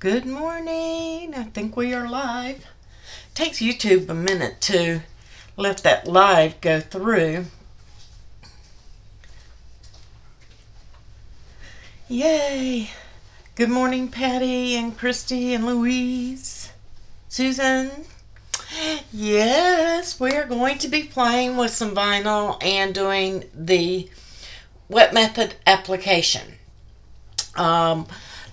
Good morning. I think we are live. It takes YouTube a minute to let that live go through. Yay. Good morning, Patty and Christy and Louise, Susan. Yes, we are going to be playing with some vinyl and doing the wet method application.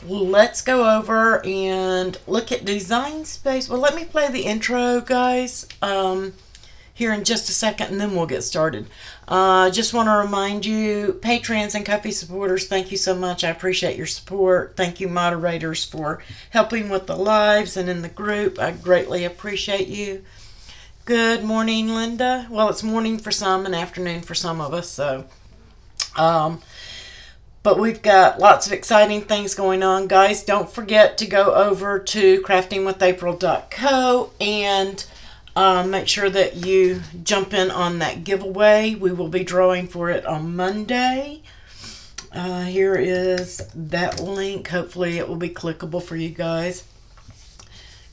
Let's go over and look at Design Space. Well, let me play the intro, guys, here in just a second, and then we'll get started. Just want to remind you, Patreons and Ko-fi supporters, thank you so much. I appreciate your support. Thank you, moderators, for helping with the lives and in the group. I greatly appreciate you. Good morning, Linda. Well, it's morning for some and afternoon for some of us, so... But we've got lots of exciting things going on. Guys, don't forget to go over to craftingwithapril.co and make sure that you jump in on that giveaway. We will be drawing for it on Monday. Here is that link. Hopefully it will be clickable for you guys.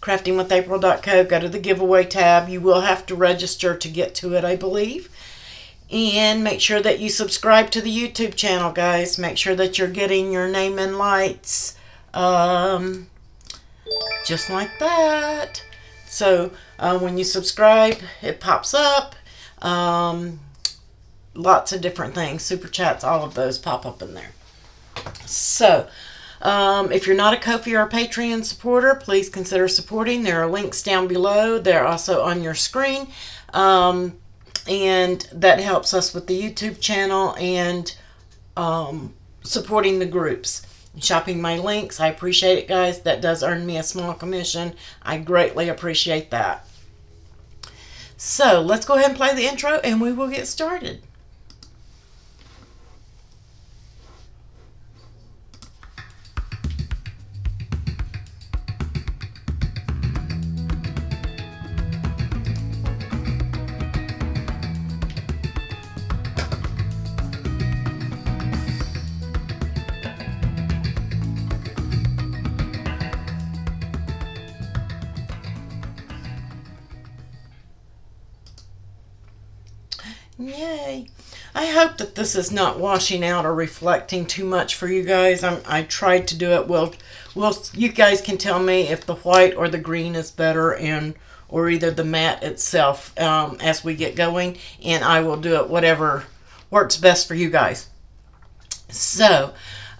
craftingwithapril.co. Go to the giveaway tab. You will have to register to get to it, I believe. And make sure that you subscribe to the YouTube channel, guys. Make sure that you're getting your name in lights. Just like that. So when you subscribe, it pops up. Lots of different things. Super chats, all of those pop up in there. So if you're not a Ko-fi or a Patreon supporter, please consider supporting. There are links down below. They're also on your screen. And that helps us with the YouTube channel and supporting the groups. Shopping my links, I appreciate it, guys. That does earn me a small commission. I greatly appreciate that. So let's go ahead and play the intro and we will get started. Yay. I hope that this is not washing out or reflecting too much for you guys. I tried to do it. Well, you guys can tell me if the white or the green is better, and or either the matte itself as we get going, and I will do it whatever works best for you guys. So,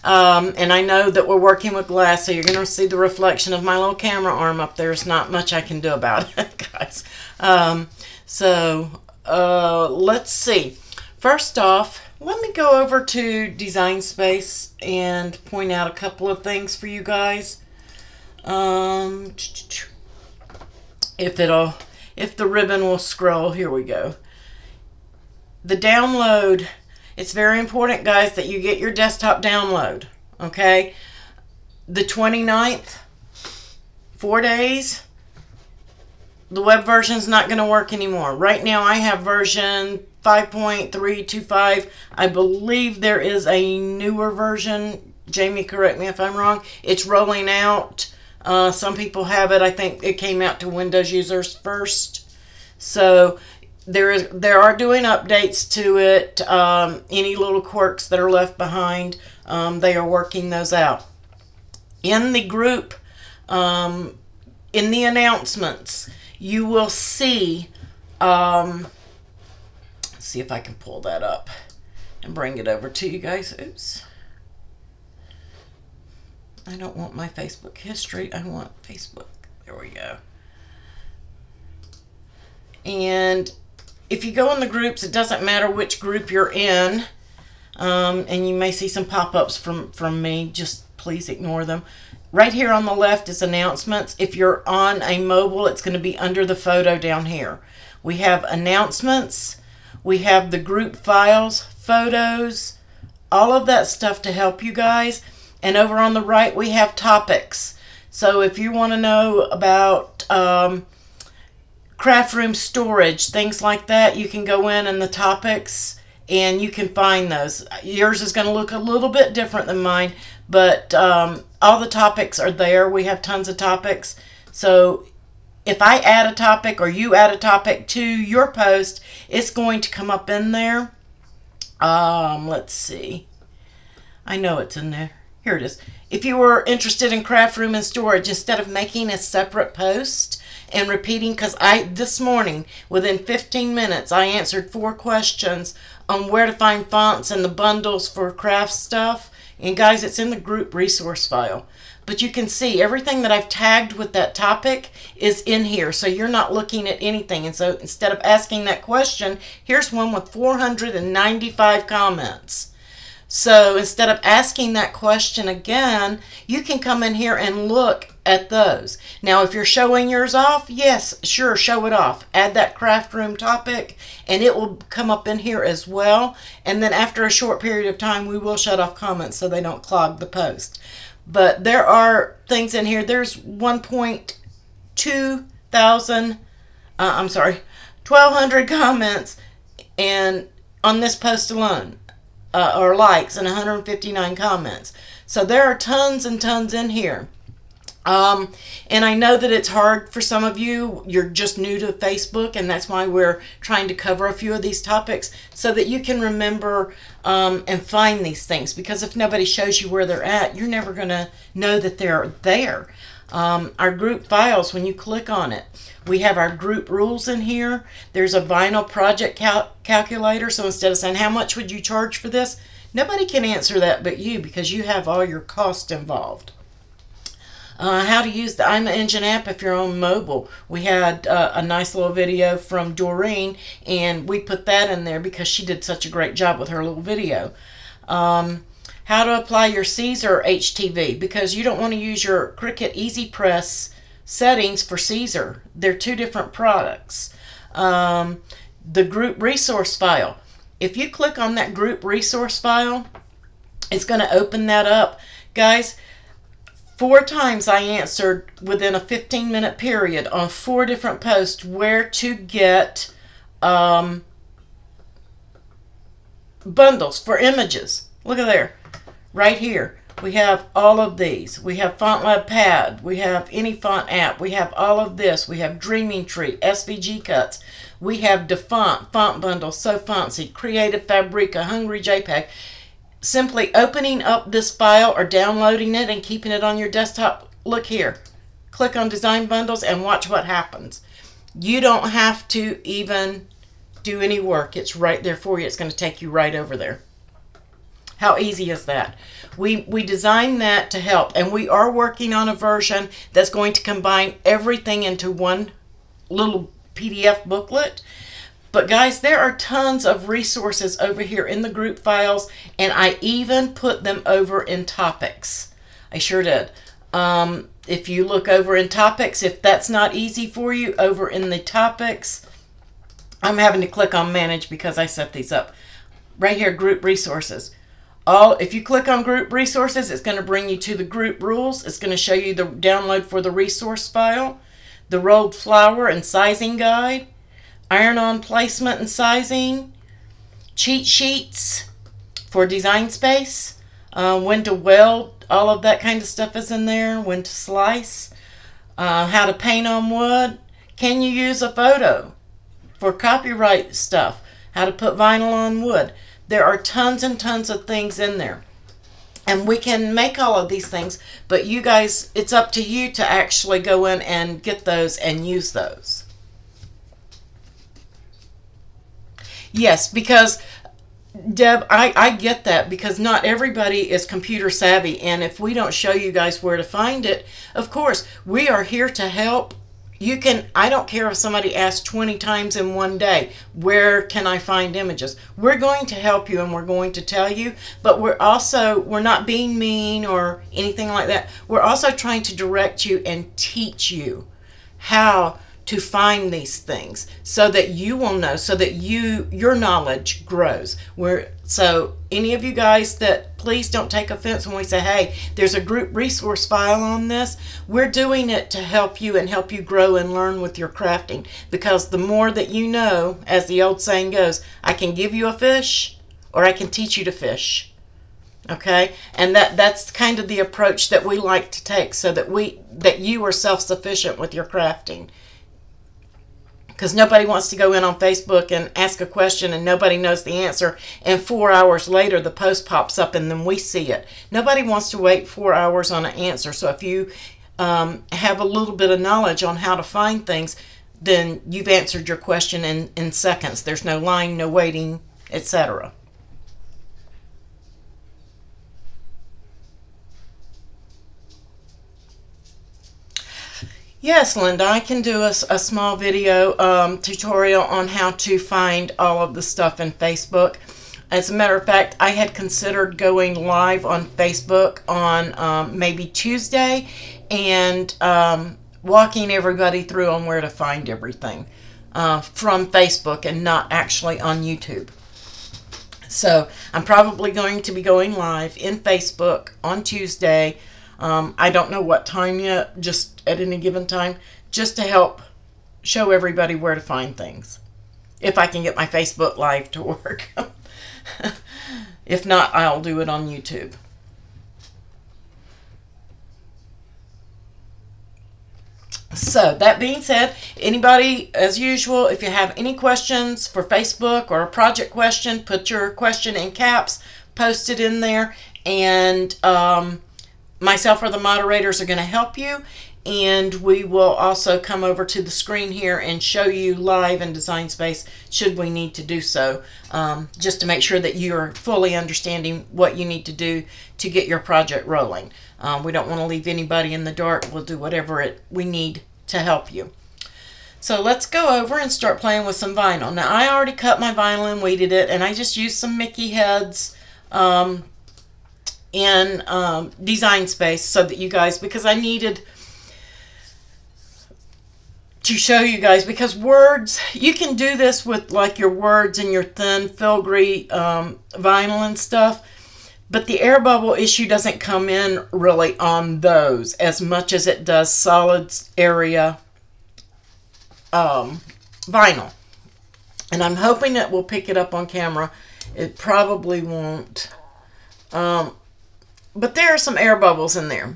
and I know that we're working with glass, so you're going to see the reflection of my little camera arm up there. There's not much I can do about it, guys. Let's see. First off, let me go over to Design Space and point out a couple of things for you guys. If the ribbon will scroll, here we go. The download. It's very important, guys, that you get your desktop download. Okay, the 29th, 4 days. The web version's not going to work anymore. Right now I have version 5.325. I believe there is a newer version. Jamie, correct me if I'm wrong. It's rolling out. Some people have it. I think it came out to Windows users first. So there are doing updates to it. Any little quirks that are left behind, they are working those out. In the group, in the announcements, you will see, let's see if I can pull that up and bring it over to you guys. Oops. I don't want my Facebook history. I want Facebook. There we go. And if you go in the groups, it doesn't matter which group you're in. And you may see some pop-ups from me. Just please ignore them. Right here on the left is announcements. If you're on a mobile, it's going to be under the photo down here. We have announcements. We have the group files, photos, all of that stuff to help you guys. And over on the right, we have topics. So if you want to know about craft room storage, things like that, you can go in and the topics and you can find those. Yours is going to look a little bit different than mine, But all the topics are there. We have tons of topics. So if I add a topic or you add a topic to your post, it's going to come up in there. Let's see. I know it's in there. Here it is. If you were interested in craft room and storage, instead of making a separate post and repeating, because this morning, within 15 minutes, I answered 4 questions on where to find fonts and the bundles for craft stuff. And guys, it's in the group resource file. But you can see everything that I've tagged with that topic is in here. So you're not looking at anything. And so instead of asking that question, here's one with 495 comments. So instead of asking that question again, you can come in here and look at those. Now, if you're showing yours off, yes, sure, show it off. Add that craft room topic and it will come up in here as well. And then after a short period of time, we will shut off comments so they don't clog the post. But there are things in here. There's 1,200 comments and on this post alone, or likes, and 159 comments. So there are tons and tons in here. And I know that it's hard for some of you. You're just new to Facebook, and that's why we're trying to cover a few of these topics so that you can remember and find these things, because if nobody shows you where they're at, you're never going to know that they're there. Our group files, when you click on it, we have our group rules in here. There's a vinyl project calculator, so instead of saying how much would you charge for this, nobody can answer that but you, because you have all your costs involved. How to use the iMagine Engine app if you're on mobile. We had a nice little video from Doreen, and we put that in there because she did such a great job with her little video. How to apply your Caesar HTV, because you don't want to use your Cricut EasyPress settings for Caesar. They're two different products. The group resource file. If you click on that group resource file, it's going to open that up. Guys, 4 times I answered within a 15-minute period on 4 different posts where to get bundles for images. Look at there. Right here. We have all of these. We have FontLab Pad. We have AnyFont App. We have all of this. We have Dreaming Tree, SVG cuts. We have Defont, Font Bundle, So Fontsy, Creative Fabrica, Hungry JPEG. Simply opening up this file or downloading it and keeping it on your desktop. Look here. Click on Design Bundles and watch what happens. You don't have to even do any work. It's right there for you. It's going to take you right over there. How easy is that? We designed that to help, and we are working on a version that's going to combine everything into one little PDF booklet. But guys, there are tons of resources over here in the group files, and I even put them over in topics. I sure did. If you look over in topics, if that's not easy for you, over in the topics, I'm having to click on manage because I set these up. Right here, group resources. If you click on group resources, it's going to bring you to the group rules. It's going to show you the download for the resource file, the rolled flower and sizing guide, iron-on placement and sizing, cheat sheets for Design Space, when to weld, all of that kind of stuff is in there, when to slice, how to paint on wood, can you use a photo for copyright stuff, how to put vinyl on wood. There are tons and tons of things in there. And we can make all of these things, but you guys, it's up to you to actually go in and get those and use those. Yes, because, Deb, I get that, because not everybody is computer savvy. And if we don't show you guys where to find it, of course, we are here to help. You can, I don't care if somebody asks 20 times in one day, where can I find images? We're going to help you, and we're going to tell you, but we're not being mean or anything like that. We're also trying to direct you and teach you how to find these things so that you will know, so that your knowledge grows. So any of you guys that, please don't take offense when we say, hey, there's a group resource file on this. We're doing it to help you and help you grow and learn with your crafting, because the more that you know, as the old saying goes, I can give you a fish or I can teach you to fish. Okay, and that's kind of the approach that we like to take, so that you are self-sufficient with your crafting, because nobody wants to go in on Facebook and ask a question and nobody knows the answer, and 4 hours later the post pops up and then we see it. Nobody wants to wait 4 hours on an answer. So if you have a little bit of knowledge on how to find things, then you've answered your question in seconds. There's no lying, no waiting, etc. Yes, Linda, I can do a small video tutorial on how to find all of the stuff in Facebook. As a matter of fact, I had considered going live on Facebook on maybe Tuesday and walking everybody through on where to find everything from Facebook and not actually on YouTube. So I'm probably going to be going live in Facebook on Tuesday. I don't know what time yet, just at any given time, just to help show everybody where to find things. If I can get my Facebook Live to work. If not, I'll do it on YouTube. So that being said, anybody, as usual, if you have any questions for Facebook or a project question, put your question in caps, post it in there, and myself or the moderators are going to help you, and we will also come over to the screen here and show you live in Design Space should we need to do so, just to make sure that you're fully understanding what you need to do to get your project rolling. We don't want to leave anybody in the dark. We'll do whatever we need to help you. So let's go over and start playing with some vinyl. Now, I already cut my vinyl and weeded it, and I just used some Mickey heads in Design Space, so that you guys, because I needed to show you guys, because words, you can do this with like your words and your thin filigree vinyl and stuff, but the air bubble issue doesn't come in really on those as much as it does solid area vinyl. And I'm hoping that we'll pick it up on camera. It probably won't. But there are some air bubbles in there,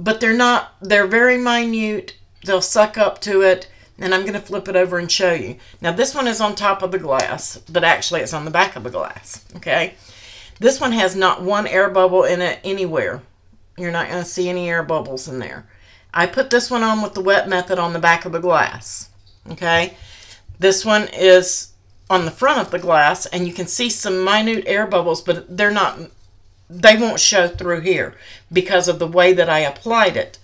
but they're very minute. They'll suck up to it, and I'm going to flip it over and show you. Now, this one is on top of the glass, but actually it's on the back of the glass, okay? This one has not one air bubble in it anywhere. You're not going to see any air bubbles in there. I put this one on with the wet method on the back of the glass, okay? This one is on the front of the glass, and you can see some minute air bubbles, but they're not... they won't show through here because of the way that I applied it.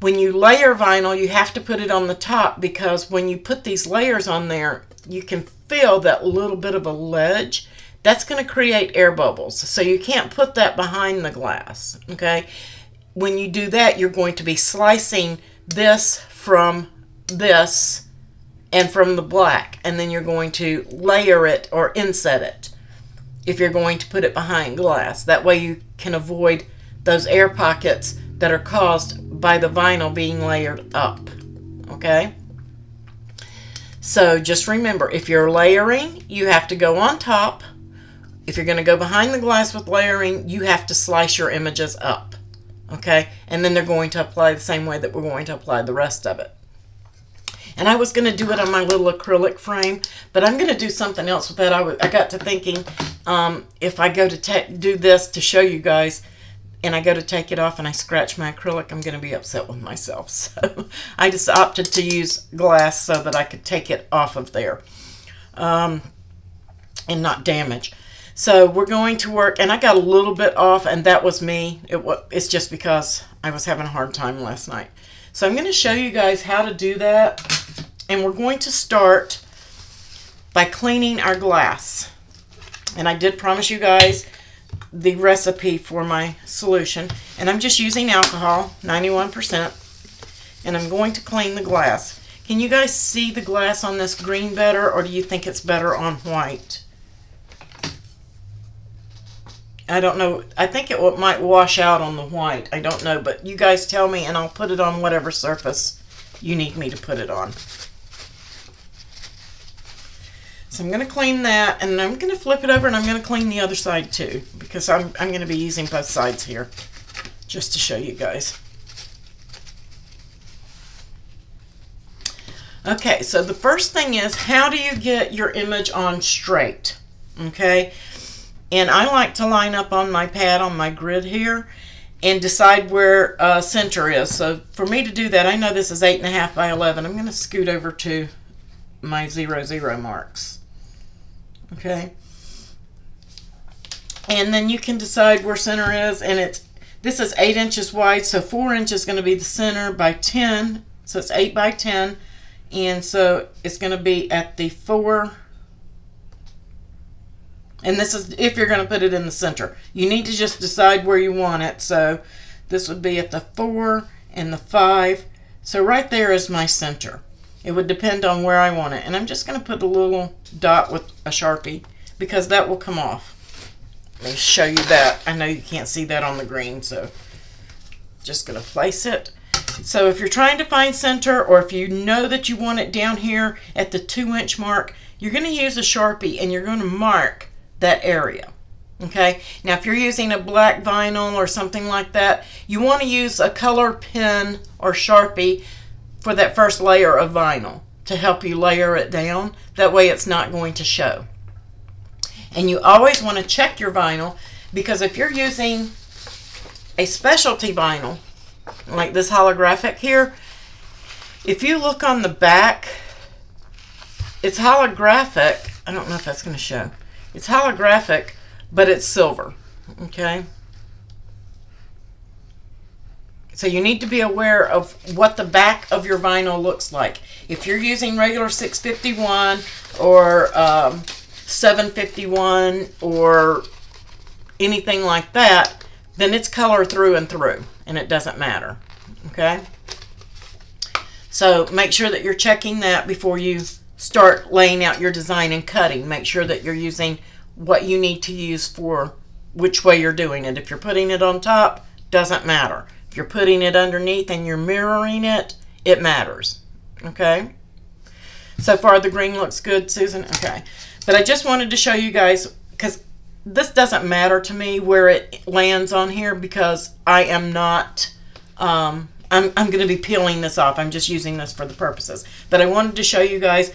When you layer vinyl, you have to put it on the top, because when you put these layers on there, you can feel that little bit of a ledge. That's going to create air bubbles. So you can't put that behind the glass, okay? When you do that, you're going to be slicing this from this and from the black, and then you're going to layer it or inset it if you're going to put it behind glass. That way you can avoid those air pockets that are caused by the vinyl being layered up, okay? So just remember, if you're layering, you have to go on top. If you're gonna go behind the glass with layering, you have to slice your images up, okay? And then they're going to apply the same way that we're going to apply the rest of it. And I was going to do it on my little acrylic frame, but I'm going to do something else with that. I got to thinking, if I go to do this to show you guys, and I go to take it off and I scratch my acrylic, I'm going to be upset with myself. So I just opted to use glass so that I could take it off of there and not damage. So we're going to work, and I got a little bit off, and that was me. It's just because I was having a hard time last night. So I'm going to show you guys how to do that. And we're going to start by cleaning our glass. And I did promise you guys the recipe for my solution. And I'm just using alcohol, 91%. And I'm going to clean the glass. Can you guys see the glass on this green better, or do you think it's better on white? I don't know. I think it might wash out on the white. I don't know, but you guys tell me, and I'll put it on whatever surface you need me to put it on. So I'm going to clean that, and I'm going to flip it over, and I'm going to clean the other side too, because I'm going to be using both sides here just to show you guys. Okay, so the first thing is, how do you get your image on straight? Okay, and I like to line up on my pad, on my grid here, and decide where center is. So for me to do that, I know this is 8.5 by 11. I'm going to scoot over to my 0, 0 marks. Okay, and then you can decide where center is, and it's, this is 8 inches wide, so 4 inches is going to be the center by 10, so it's 8 by 10. And so it's going to be at the 4. And this is if you're going to put it in the center. You need to just decide where you want it. So this would be at the 4 and the 5. So right there is my center. It would depend on where I want it. And I'm just going to put a little dot with a Sharpie because that will come off. Let me show you that. I know you can't see that on the green, so just going to place it. So if you're trying to find center, or if you know that you want it down here at the 2 inch mark, you're going to use a Sharpie and you're going to mark that area. Okay, now if you're using a black vinyl or something like that, you want to use a color pen or Sharpie for that first layer of vinyl to help you layer it down. That way it's not going to show. And you always want to check your vinyl, because if you're using a specialty vinyl, like this holographic here, if you look on the back, it's holographic. I don't know if that's going to show. It's holographic, but it's silver. Okay, so you need to be aware of what the back of your vinyl looks like. If you're using regular 651 or 751 or anything like that, then it's color through and through, and it doesn't matter. Okay, so make sure that you're checking that before you start laying out your design and cutting. Make sure that you're using what you need to use for which way you're doing it. If you're putting it on top, doesn't matter. If you're putting it underneath and you're mirroring it, it matters. Okay, so far the green looks good, Susan. Okay, but I just wanted to show you guys, because this doesn't matter to me where it lands on here, because I am not, I'm going to be peeling this off. I'm just using this for the purposes. But I wanted to show you guys,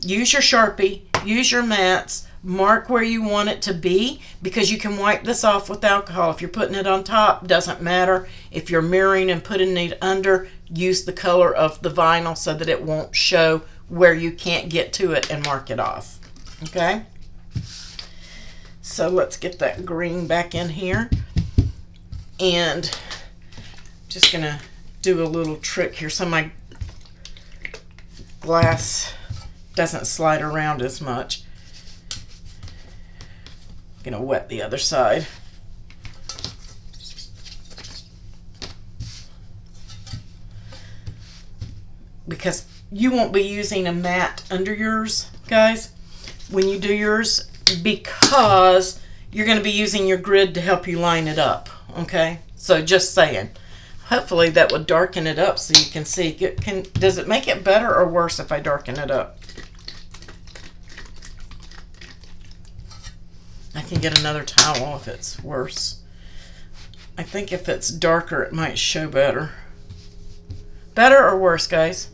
use your Sharpie, use your mats, mark where you want it to be, because you can wipe this off with alcohol. If you're putting it on top, doesn't matter. If you're mirroring and putting it under, use the color of the vinyl so that it won't show where you can't get to it, and mark it off. Okay? So let's get that green back in here, and I'm just going to do a little trick here so my glass doesn't slide around as much. I'm going to wet the other side. Because you won't be using a mat under yours, guys, when you do yours, because you're going to be using your grid to help you line it up. Okay, so just saying. Hopefully that will darken it up so you can see. Does it make it better or worse if I darken it up? I can get another towel if it's worse. I think if it's darker it might show better. Better or worse, guys?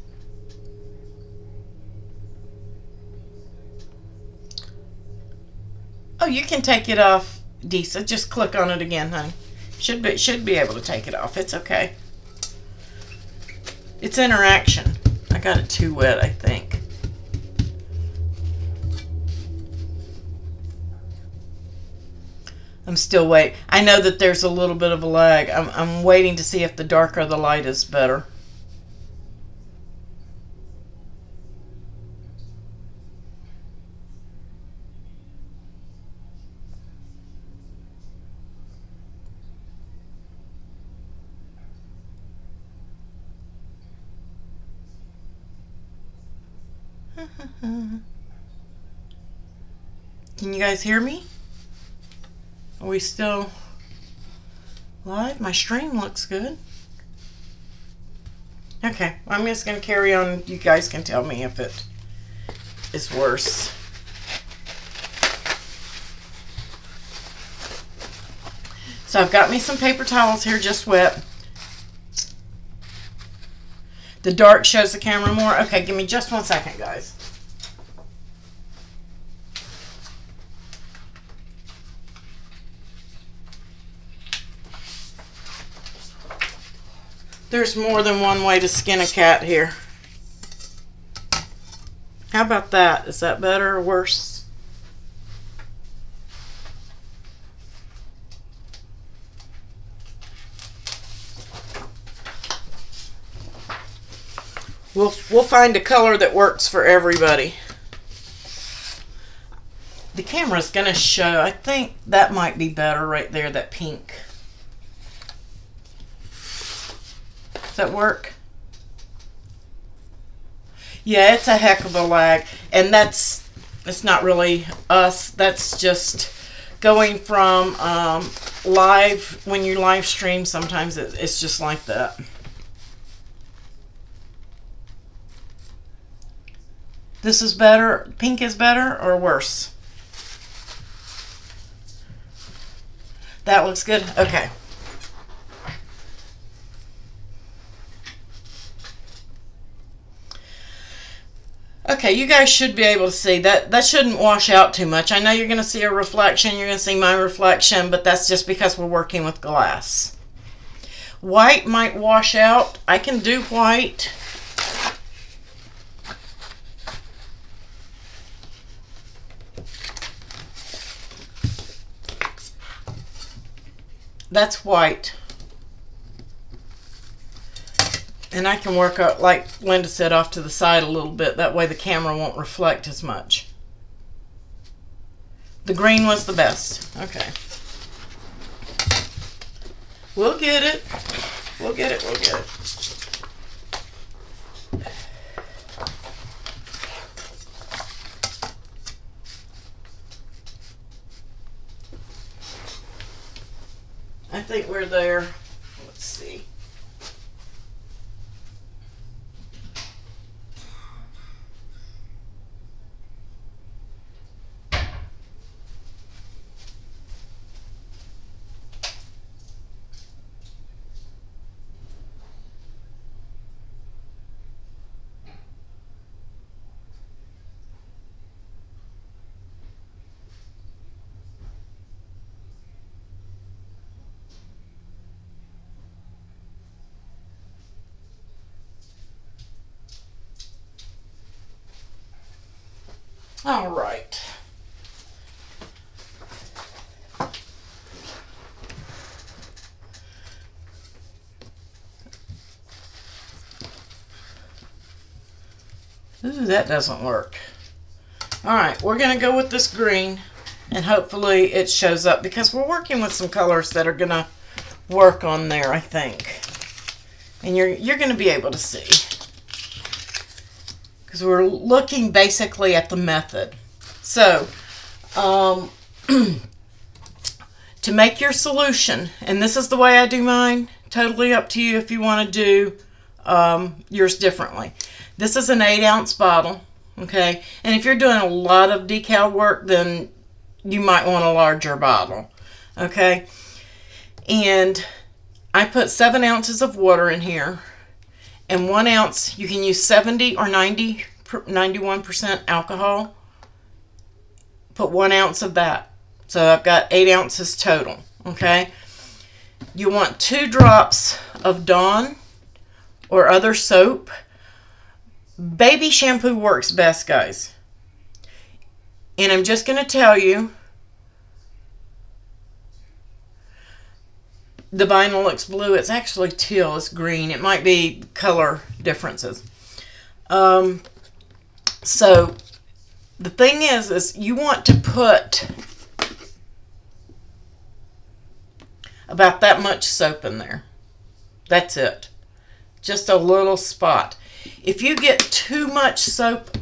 Oh, you can take it off, Disa. Just click on it again, honey. Should be able to take it off. It's okay. It's interaction. I got it too wet, I think. I'm still waiting. I know that there's a little bit of a lag. I'm waiting to see if the darker the light is better. Can you guys hear me? Are we still live? My stream looks good. Okay, I'm just going to carry on. You guys can tell me if it is worse. So I've got me some paper towels here just wet. The dark shows the camera more. Okay, give me just one second, guys. There's more than one way to skin a cat here. How about that? Is that better or worse? We'll find a color that works for everybody. The camera's gonna show, I think that might be better right there, that pink. Does that work? Yeah, it's a heck of a lag, and it's not really us. That's just going from live, when you live stream, sometimes it's just like that. This is better, pink is better or worse? That looks good, okay. Okay, you guys should be able to see that. That shouldn't wash out too much. I know you're going to see a reflection. You're going to see my reflection, but that's just because we're working with glass. White might wash out. I can do white. That's white. And I can work up, like Linda said, off to the side a little bit. That way the camera won't reflect as much. The green was the best. Okay. We'll get it. We'll get it. We'll get it. I think we're there. Let's see. All right. Ooh, that doesn't work. All right, we're gonna go with this green and hopefully it shows up because we're working with some colors that are gonna work on there, I think. And you're gonna be able to see. We're looking basically at the method. So to make your solution, and this is the way I do mine, totally up to you if you want to do yours differently. This is an 8-ounce bottle, okay? And if you're doing a lot of decal work, then you might want a larger bottle, okay? And I put 7 ounces of water in here. And 1 ounce, you can use 70 or 90, 91% alcohol. Put 1 ounce of that. So I've got 8 ounces total, okay? You want 2 drops of Dawn or other soap. Baby shampoo works best, guys. And I'm just going to tell you, the vinyl looks blue. It's actually teal. It's green. It might be color differences. So the thing is you want to put about that much soap in there. That's it. Just a little spot. If you get too much soap,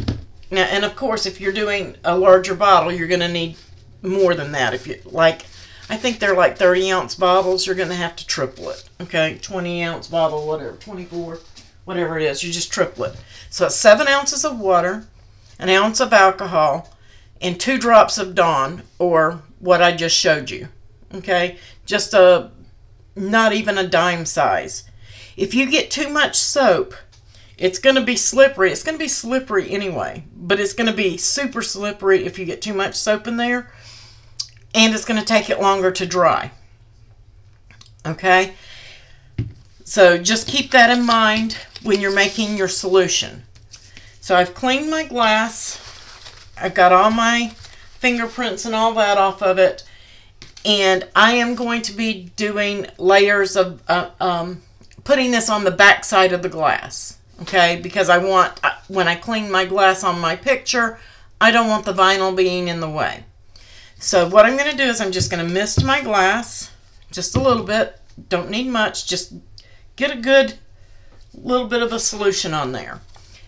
now, and of course, if you're doing a larger bottle, you're going to need more than that. If you like, I think they're like 30-ounce bottles. You're going to have to triple it, okay? 20-ounce bottle, whatever, 24, whatever it is. You just triple it. So it's 7 ounces of water, 1 ounce of alcohol, and 2 drops of Dawn, or what I just showed you, okay? Just not even a dime size. If you get too much soap, it's going to be slippery. It's going to be slippery anyway, but it's going to be super slippery if you get too much soap in there, and it's going to take it longer to dry, okay? So just keep that in mind when you're making your solution. So I've cleaned my glass. I've got all my fingerprints and all that off of it, and I am going to be doing layers of putting this on the back side of the glass, okay? Because I want, when I clean my glass on my picture, I don't want the vinyl being in the way. So what I'm going to do is I'm just going to mist my glass just a little bit. Don't need much, just get a good little bit of a solution on there.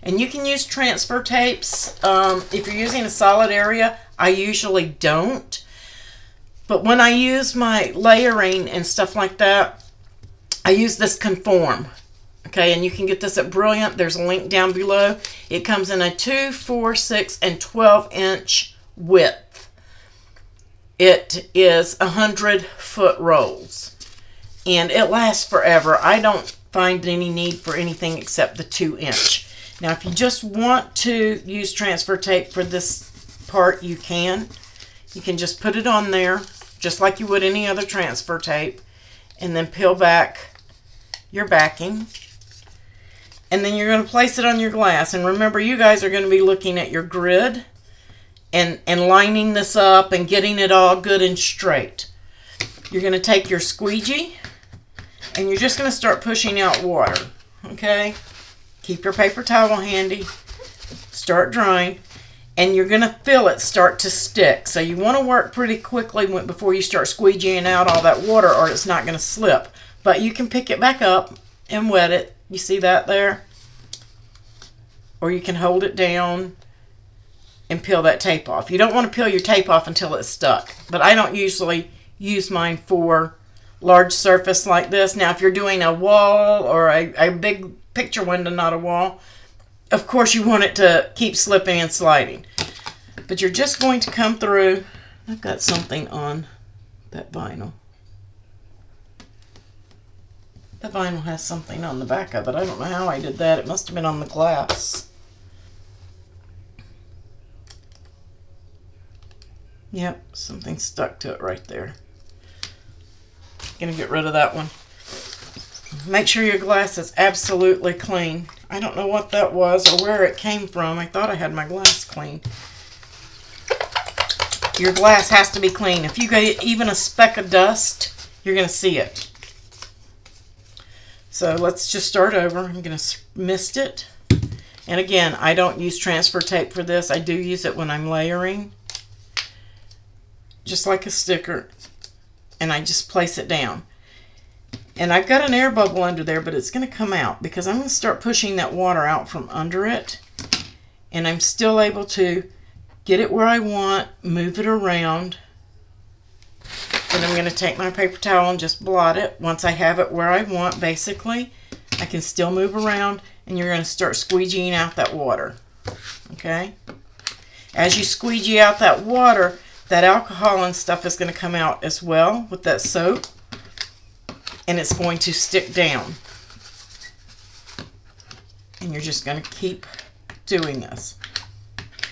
And you can use transfer tapes if you're using a solid area. I usually don't, but when I use my layering and stuff like that, I use this Conform, okay? And you can get this at Brilliant. There's a link down below. It comes in a 2, 4, 6, and 12-inch width. It is 100-foot rolls, and it lasts forever. I don't find any need for anything except the 2-inch. Now, if you just want to use transfer tape for this part, you can. You can just put it on there, just like you would any other transfer tape, and then peel back your backing, and then you're going to place it on your glass. And remember, you guys are going to be looking at your grid and lining this up and getting it all good and straight. You're going to take your squeegee and you're just going to start pushing out water, okay? Keep your paper towel handy. Start drying, and you're going to feel it start to stick. So you want to work pretty quickly before you start squeegeeing out all that water, or it's not going to slip. But you can pick it back up and wet it. You see that there? Or you can hold it down and peel that tape off. You don't want to peel your tape off until it's stuck. But I don't usually use mine for large surface like this. Now, if you're doing a wall or a big picture window, not a wall, of course you want it to keep slipping and sliding. But you're just going to come through. I've got something on that vinyl. The vinyl has something on the back of it. I don't know how I did that. It must have been on the glass. Yep, something stuck to it right there. Gonna get rid of that one. Make sure your glass is absolutely clean. I don't know what that was or where it came from. I thought I had my glass clean. Your glass has to be clean. If you get even a speck of dust, you're going to see it. So let's just start over. I'm going to mist it. And again, I don't use transfer tape for this. I do use it when I'm layering, just like a sticker. And I just place it down. And I've got an air bubble under there, but it's going to come out because I'm going to start pushing that water out from under it. And I'm still able to get it where I want, move it around. And I'm going to take my paper towel and just blot it. Once I have it where I want, basically, I can still move around, and you're going to start squeegeeing out that water. Okay? As you squeegee out that water, that alcohol and stuff is going to come out as well with that soap. And it's going to stick down. And you're just going to keep doing this.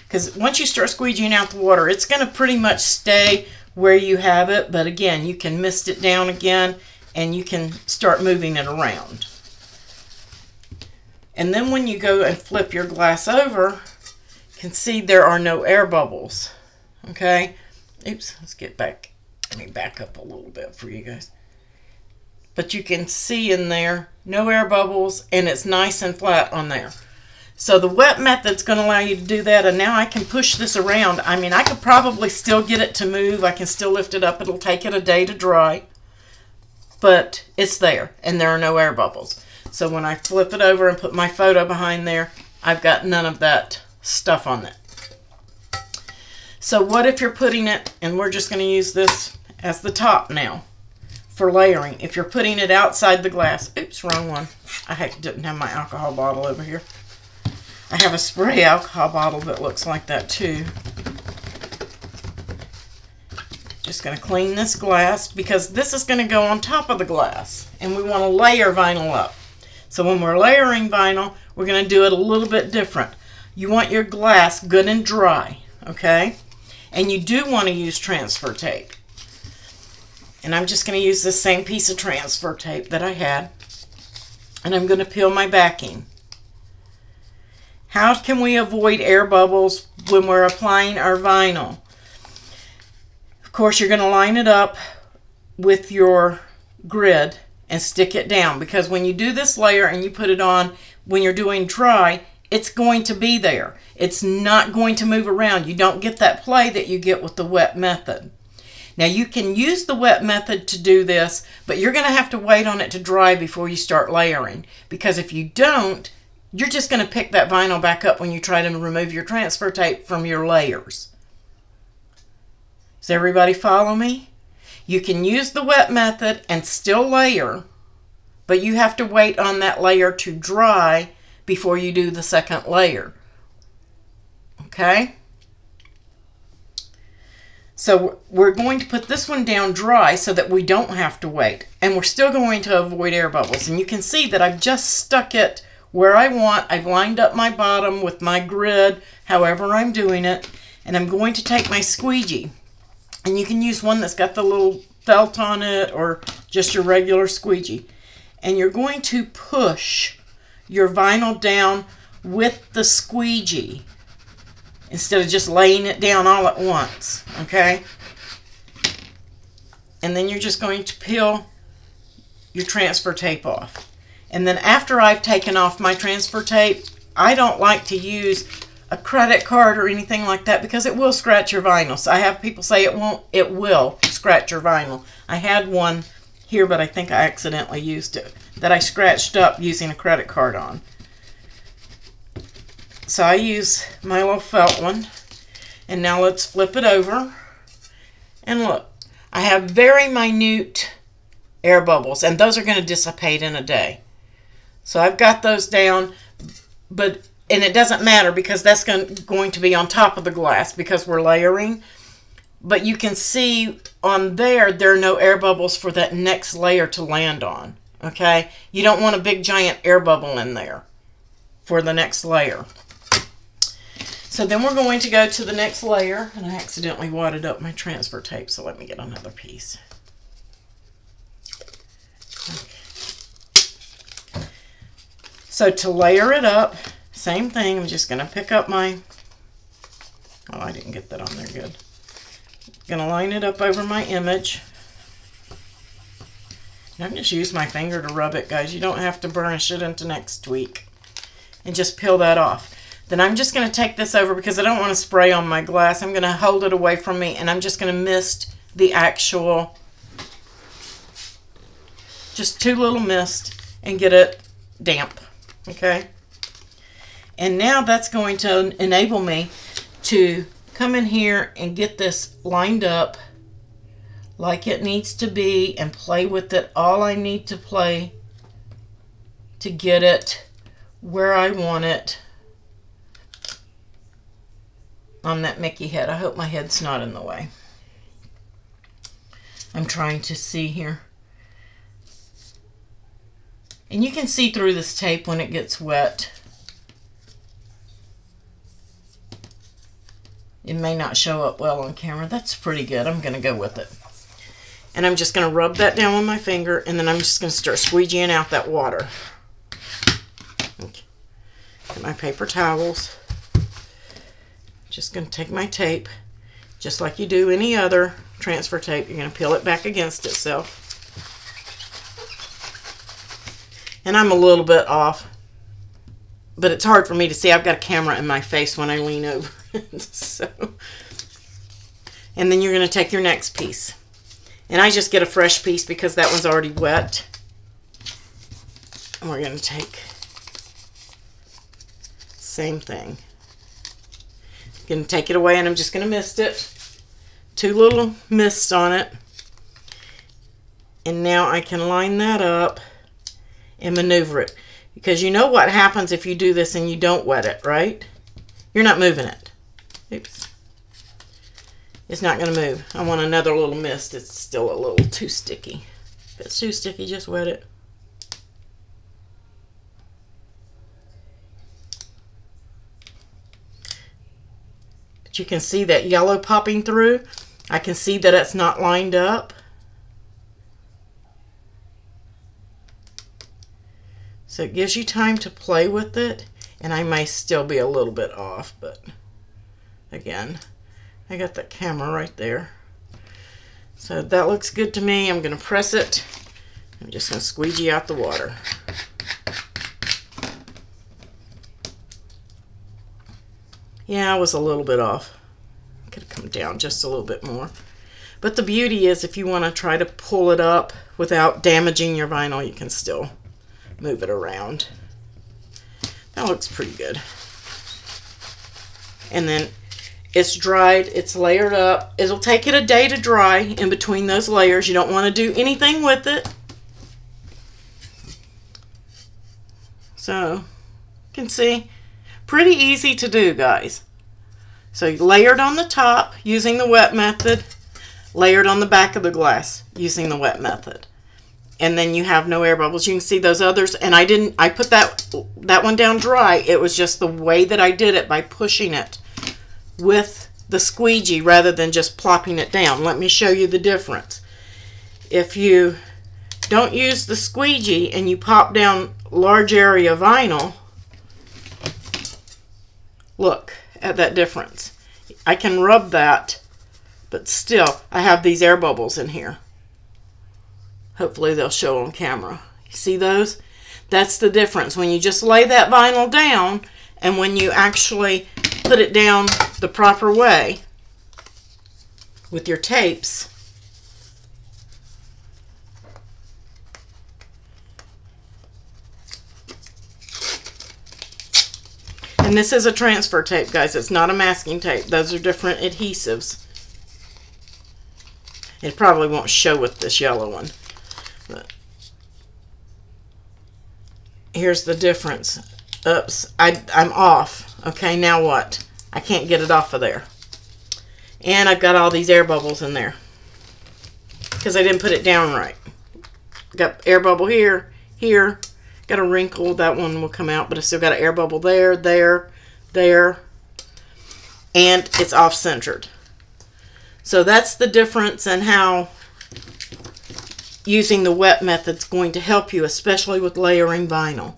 Because once you start squeegeeing out the water, it's going to pretty much stay where you have it. But again, you can mist it down again, and you can start moving it around. And then when you go and flip your glass over, you can see there are no air bubbles. Okay? Oops, let's get back. Let me back up a little bit for you guys. But you can see in there, no air bubbles, and it's nice and flat on there. So the wet method's going to allow you to do that, and now I can push this around. I mean, I could probably still get it to move. I can still lift it up. It'll take it a day to dry, but it's there, and there are no air bubbles. So when I flip it over and put my photo behind there, I've got none of that stuff on it. So what if you're putting it, and we're just going to use this as the top now for layering. If you're putting it outside the glass, oops, wrong one. I didn't have my alcohol bottle over here. I have a spray alcohol bottle that looks like that too. just going to clean this glass because this is going to go on top of the glass and we want to layer vinyl up. So when we're layering vinyl, we're going to do it a little bit different. You want your glass good and dry, okay? And you do want to use transfer tape. And I'm just going to use this same piece of transfer tape that I had. And I'm going to peel my backing. How can we avoid air bubbles when we're applying our vinyl? Of course, you're going to line it up with your grid and stick it down, because when you do this layer and you put it on when you're doing dry, it's going to be there. It's not going to move around. You don't get that play that you get with the wet method. Now you can use the wet method to do this, but you're going to have to wait on it to dry before you start layering, because if you don't, you're just going to pick that vinyl back up when you try to remove your transfer tape from your layers. Does everybody follow me? You can use the wet method and still layer, but you have to wait on that layer to dry before you do the second layer. Okay? So we're going to put this one down dry so that we don't have to wait. And we're still going to avoid air bubbles. And you can see that I've just stuck it where I want. I've lined up my bottom with my grid, however I'm doing it. And I'm going to take my squeegee. And you can use one that's got the little felt on it or just your regular squeegee. And you're going to push your vinyl down with the squeegee, instead of just laying it down all at once, okay? And then you're just going to peel your transfer tape off. And then after I've taken off my transfer tape, I don't like to use a credit card or anything like that because it will scratch your vinyl. So I have people say it won't, it will scratch your vinyl. I had one here, but I think I accidentally used it, that I scratched up using a credit card on. So I use my little felt one, and now let's flip it over, and look, I have very minute air bubbles, and those are going to dissipate in a day. So I've got those down, but and it doesn't matter because that's going to be on top of the glass because we're layering, but you can see on there, there are no air bubbles for that next layer to land on, okay? You don't want a big giant air bubble in there for the next layer. So then we're going to go to the next layer, and I accidentally wadded up my transfer tape, so let me get another piece. Okay. So to layer it up, same thing, I'm just gonna pick up my, oh, I didn't get that on there good. Gonna line it up over my image. And I can just use my finger to rub it, guys. You don't have to burnish it into next week. And just peel that off. Then I'm just going to take this over because I don't want to spray on my glass. I'm going to hold it away from me, and I'm just going to mist the actual, just two little mist, and get it damp, okay? And now that's going to enable me to come in here and get this lined up like it needs to be and play with it all I need to play to get it where I want it on that Mickey head. I hope my head's not in the way. I'm trying to see here. And you can see through this tape when it gets wet. It may not show up well on camera. That's pretty good. I'm going to go with it. And I'm just going to rub that down with my finger, and then I'm just going to start squeegeeing out that water. Get my paper towels. Just going to take my tape, just like you do any other transfer tape. You're going to peel it back against itself. And I'm a little bit off, but it's hard for me to see. I've got a camera in my face when I lean over. So, and then you're going to take your next piece. And I just get a fresh piece because that one's already wet. And we're going to take same thing. I'm going to take it away, and I'm just going to mist it. Two little mists on it. And now I can line that up and maneuver it. Because you know what happens if you do this and you don't wet it, right? You're not moving it. Oops. It's not going to move. I want another little mist. It's still a little too sticky. If it's too sticky, just wet it. But you can see that yellow popping through. I can see that it's not lined up. So it gives you time to play with it, and I may still be a little bit off, but again, I got that camera right there. So that looks good to me. I'm gonna press it. I'm just gonna squeegee out the water. Yeah, I was a little bit off. I could have come down just a little bit more. But the beauty is, if you wanna try to pull it up without damaging your vinyl, you can still move it around. That looks pretty good. And then it's dried, it's layered up. It'll take it a day to dry in between those layers. You don't want to do anything with it. So you can see, pretty easy to do, guys. So you layered on the top using the wet method, layered on the back of the glass using the wet method. And then you have no air bubbles. You can see those others. And I put that one down dry. It was just the way that I did it by pushing it with the squeegee rather than just plopping it down. Let me show you the difference. If you don't use the squeegee and you pop down large area vinyl, look at that difference. I can rub that, but still I have these air bubbles in here. Hopefully they'll show on camera. You see those? That's the difference. When you just lay that vinyl down and when you actually put it down the proper way with your tapes, and this is a transfer tape, guys. It's not a masking tape. Those are different adhesives. It probably won't show with this yellow one. But here's the difference. Oops, I'm off. Okay, now what? I can't get it off of there. And I've got all these air bubbles in there because I didn't put it down right. Got air bubble here, here. Got a wrinkle. That one will come out, but I still got an air bubble there, there, there. And it's off-centered. So that's the difference in how using the wet method is going to help you, especially with layering vinyl.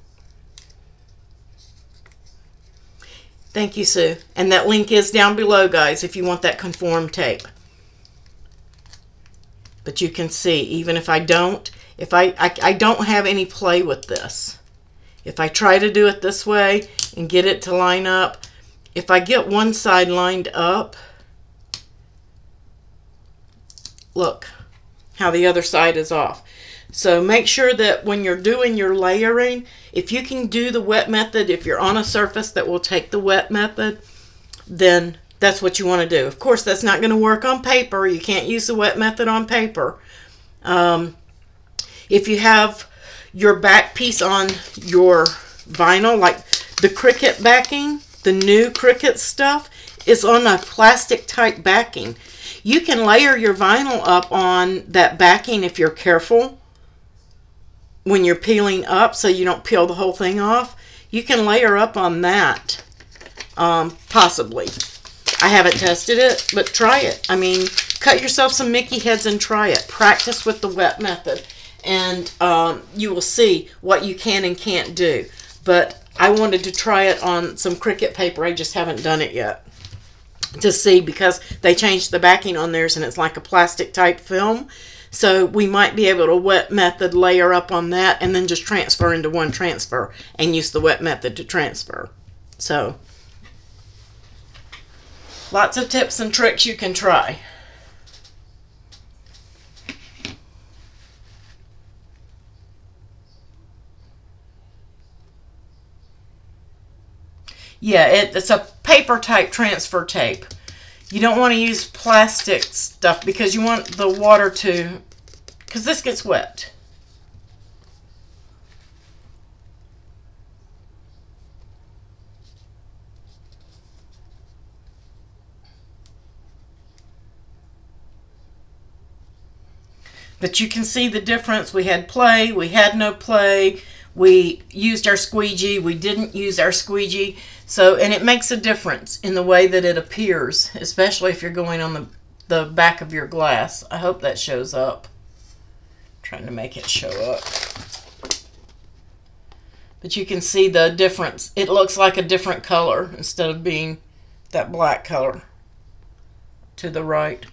Thank you, Sue. And that link is down below, guys, if you want that Conform tape. But you can see, even if I don't, if I don't have any play with this. If I try to do it this way and get it to line up, if I get one side lined up, look how the other side is off. So make sure that when you're doing your layering, if you can do the wet method, if you're on a surface that will take the wet method, then that's what you want to do. Of course, that's not going to work on paper. You can't use the wet method on paper. If you have your back piece on your vinyl, like the Cricut backing, the new Cricut stuff, it's on a plastic type backing. You can layer your vinyl up on that backing if you're careful when you're peeling up so you don't peel the whole thing off. You can layer up on that, possibly. I haven't tested it, but try it. I mean, cut yourself some Mickey heads and try it. Practice with the wet method, and you will see what you can and can't do. But I wanted to try it on some Cricut paper. I just haven't done it yet, to see, because they changed the backing on theirs and it's like a plastic type film. So we might be able to wet method layer up on that and then just transfer into one transfer and use the wet method to transfer. So lots of tips and tricks you can try. Yeah, it's a paper type transfer tape. You don't want to use plastic stuff because you want the water to, because this gets wet. But you can see the difference. We had play, we had no play, we used our squeegee, we didn't use our squeegee. So, and it makes a difference in the way that it appears, especially if you're going on the back of your glass. I hope that shows up. I'm trying to make it show up. But you can see the difference. It looks like a different color instead of being that black color to the right.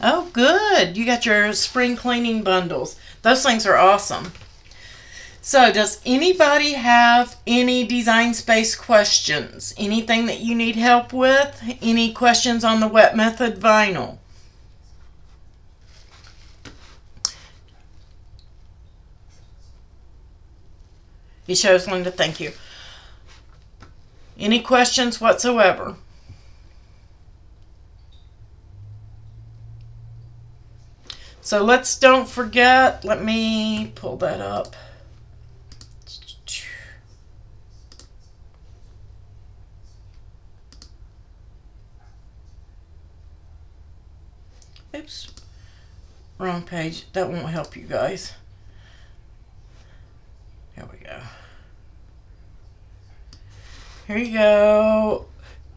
Oh, good. You got your spring cleaning bundles. Those things are awesome. So does anybody have any Design Space questions? Anything that you need help with? Any questions on the wet method vinyl? It shows, Linda, thank you. Any questions whatsoever? So let's don't forget, let me pull that up. Oops, wrong page. That won't help you guys. There we go. Here you go.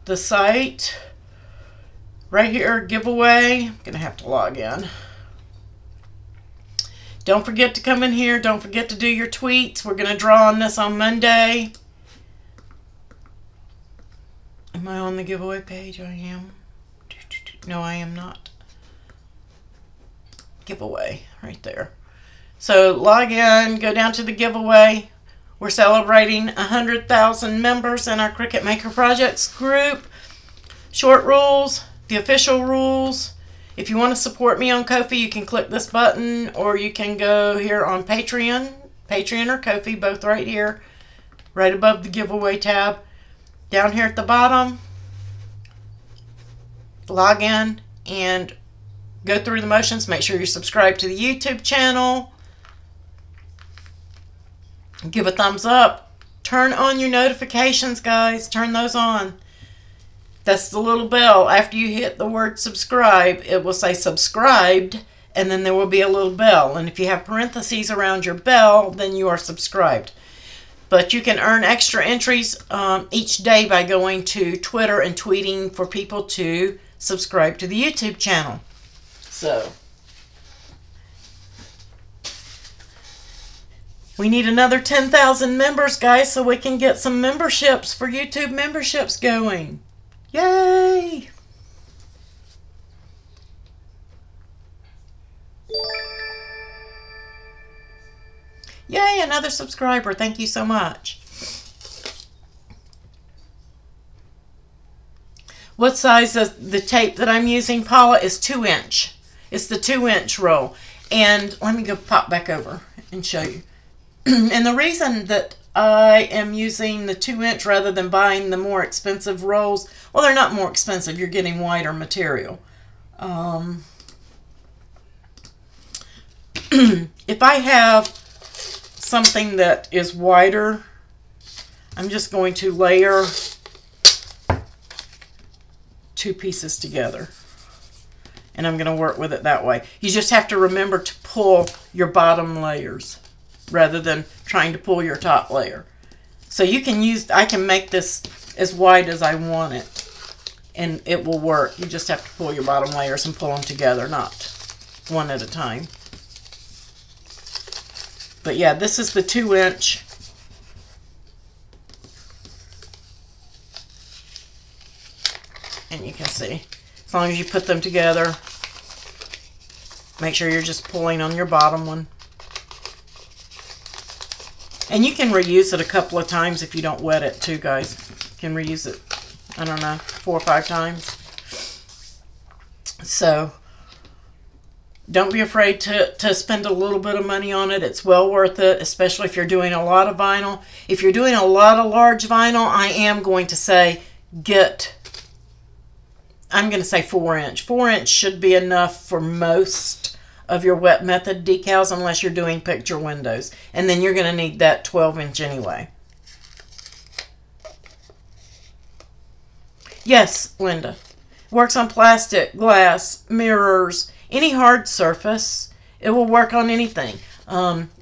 The site. Right here, giveaway. I'm going to have to log in. Don't forget to come in here. Don't forget to do your tweets. We're going to draw on this on Monday. Am I on the giveaway page? I am. No, I am not. Giveaway right there. So log in, go down to the giveaway. We're celebrating 100,000 members in our Cricut Maker Projects group. Short rules, the official rules. If you want to support me on Ko-fi, you can click this button, or you can go here on Patreon. Patreon or Ko-fi, both right here, right above the giveaway tab. Down here at the bottom, log in and go through the motions. Make sure you're subscribed to the YouTube channel. Give a thumbs up. Turn on your notifications, guys. Turn those on. That's the little bell. After you hit the word subscribe, it will say subscribed, and then there will be a little bell. And if you have parentheses around your bell, then you are subscribed. But you can earn extra entries each day by going to Twitter and tweeting for people to subscribe to the YouTube channel. So, we need another 10,000 members, guys, so we can get some memberships for YouTube memberships going. Yay! Yay, another subscriber. Thank you so much. What size is the tape that I'm using, Paula, is 2 inch. It's the 2 inch roll. And let me go pop back over and show you. And the reason that I am using the 2 inch rather than buying the more expensive rolls. Well, they're not more expensive. You're getting wider material. If I have something that is wider, I'm just going to layer two pieces together. And I'm going to work with it that way. You just have to remember to pull your bottom layers rather than trying to pull your top layer. So you can use, I can make this as wide as I want it and it will work. You just have to pull your bottom layers and pull them together, not one at a time. But yeah, this is the 2 inch. And you can see, as long as you put them together, make sure you're just pulling on your bottom one. And you can reuse it a couple of times if you don't wet it too, guys. You can reuse it, I don't know, 4 or 5 times. So don't be afraid to spend a little bit of money on it. It's well worth it, especially if you're doing a lot of vinyl. If you're doing a lot of large vinyl, I am going to say I'm going to say 4 inch. 4 inch should be enough for most of your wet method decals, unless you're doing picture windows, and then you're going to need that 12 inch anyway. Yes, Linda. Works on plastic, glass, mirrors, any hard surface. It will work on anything.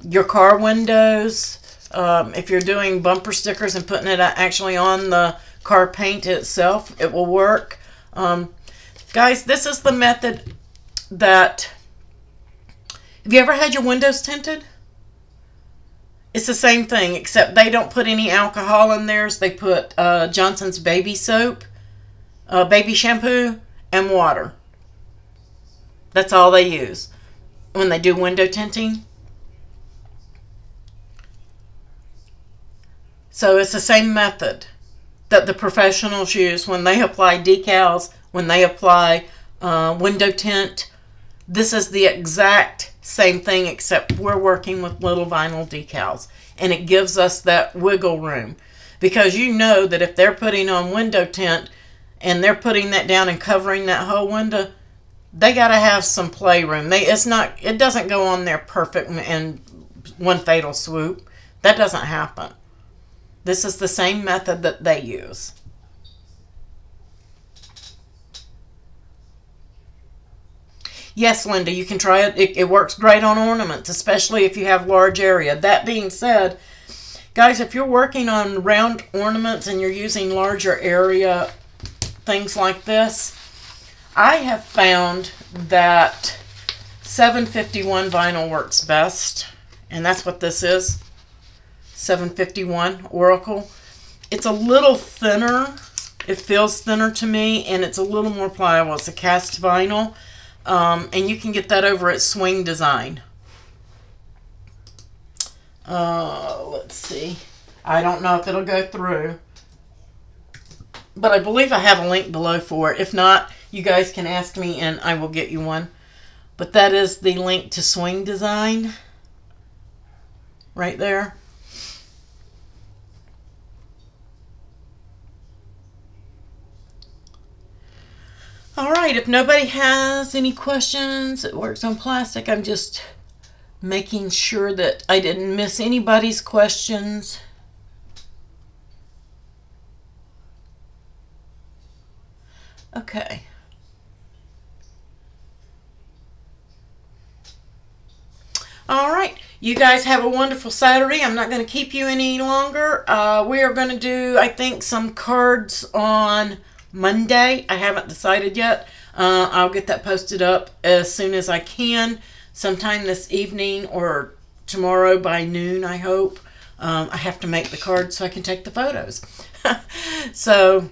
Your car windows. If you're doing bumper stickers and putting it actually on the car paint itself, it will work. Guys, this is the method that... Have you ever had your windows tinted? It's the same thing, except they don't put any alcohol in theirs. They put Johnson's baby soap, baby shampoo, and water. That's all they use when they do window tinting. So it's the same method that the professionals use when they apply decals, when they apply window tint. This is the exact same thing, except we're working with little vinyl decals, and it gives us that wiggle room, because you know that if they're putting on window tint and they're putting that down and covering that whole window, they got to have some playroom. It doesn't go on there perfect in one fatal swoop. That doesn't happen. This is the same method that they use. Yes, Linda, you can try it. It works great on ornaments, especially if you have large area. That being said, guys, if you're working on round ornaments and you're using larger area, things like this, I have found that 751 vinyl works best, and that's what this is, 751 Oracle. It's a little thinner. It feels thinner to me, and it's a little more pliable. It's a cast vinyl. And you can get that over at Swing Design. Let's see. I don't know if it'll go through, but I believe I have a link below for it. If not, you guys can ask me and I will get you one. But that is the link to Swing Design right there. All right, if nobody has any questions, it works on plastic. I'm just making sure that I didn't miss anybody's questions. Okay. All right, you guys have a wonderful Saturday. I'm not going to keep you any longer. We are going to do, I think, some cards on Monday. I haven't decided yet. I'll get that posted up as soon as I can, sometime this evening or tomorrow by noon, I hope. I have to make the card so I can take the photos. So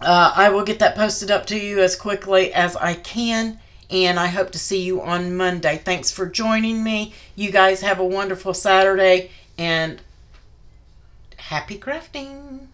I will get that posted up to you as quickly as I can, and I hope to see you on Monday. Thanks for joining me. You guys have a wonderful Saturday, and happy crafting.